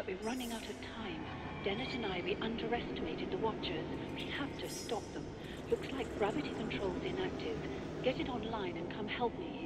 but we're running out of time. Dennett and I, we underestimated the Watchers. We have to stop them. Looks like gravity control's inactive. Get it online and come help me here.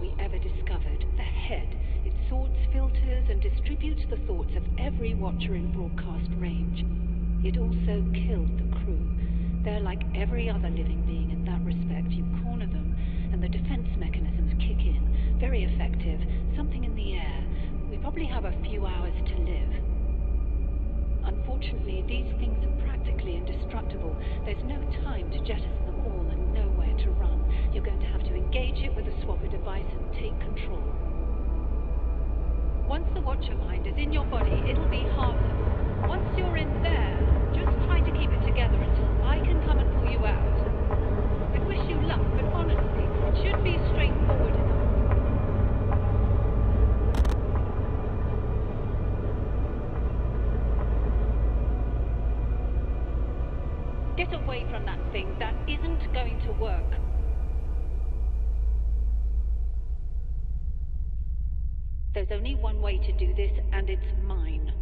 We ever discovered, the head. It sorts, filters, and distributes the thoughts of every Watcher in broadcast range. It also killed the crew. They're like every other living being in that respect. You corner them, and the defense mechanisms kick in. Very effective. Something in the air. We probably have a few hours to live. Unfortunately, these things are practically indestructible. There's no time to jettison them all and nowhere to run. You're going to have to engage it with a swapper device and take control. Once the Watcher mind is in your body, it'll be harmless. Once you're in there, just try to keep it together until I can come and pull you out. I wish you luck, but honestly, it should be straightforward enough. Get away from that thing. That isn't going to work. There's only one way to do this, and it's mine.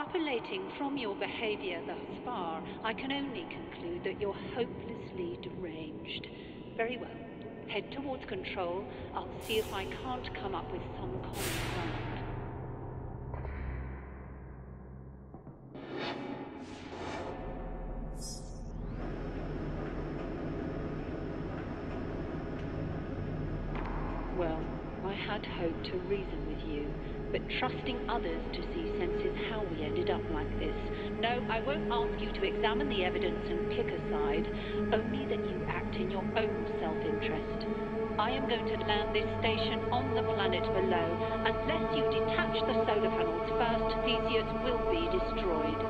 Extrapolating from your behavior thus far, I can only conclude that you're hopelessly deranged. Very well. Head towards control. I'll see if I can't come up with some common ground. Well, I had hoped to reason with you, but trusting others to see sense is how we ended up like this. No, I won't ask you to examine the evidence and pick a side, only that you act in your own self-interest. I am going to land this station on the planet below. Unless you detach the solar panels first, Theseus will be destroyed.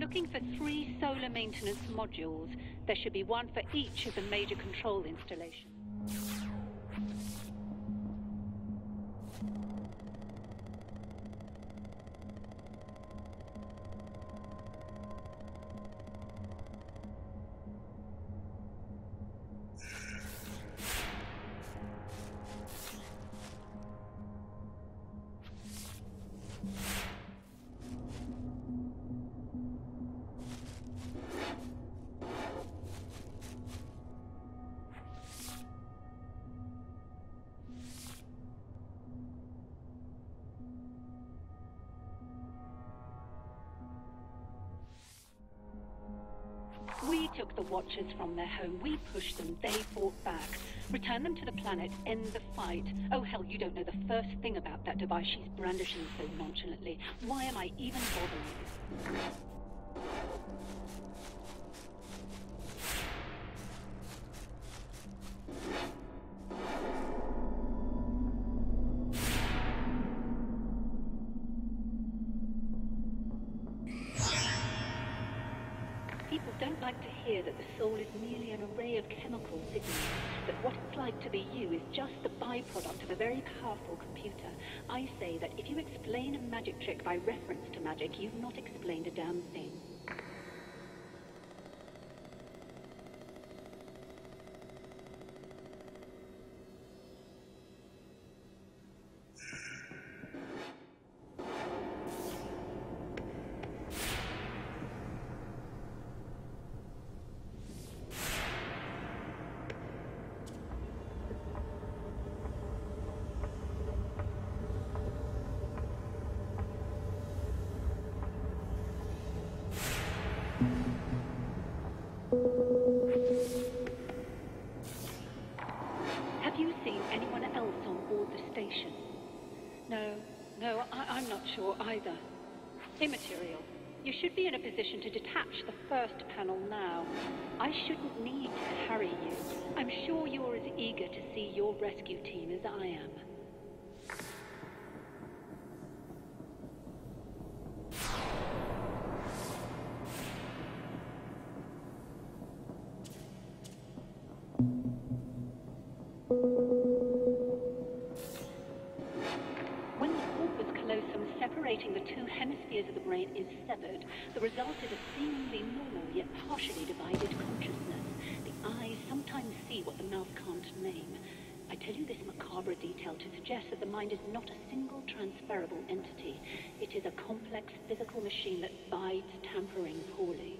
Looking for 3 solar maintenance modules. There should be one for each of the major control installations. We took the Watchers from their home. We pushed them. They fought back. Return them to the planet. End the fight. Oh, hell, you don't know the first thing about that device she's brandishing so nonchalantly. Why am I even bothering? That the soul is merely an array of chemical signals, that what it's like to be you is just the byproduct of a very powerful computer. I say that if you explain a magic trick by reference to magic, you've not explained a damn thing. not sure either. Immaterial. You should be in a position to detach the first panel now. I shouldn't need to hurry you. I'm sure you're as eager to see your rescue team as I am. The result is a seemingly normal yet partially divided consciousness. The eyes sometimes see what the mouth can't name. I tell you this macabre detail to suggest that the mind is not a single transferable entity. It is a complex physical machine that bides tampering poorly.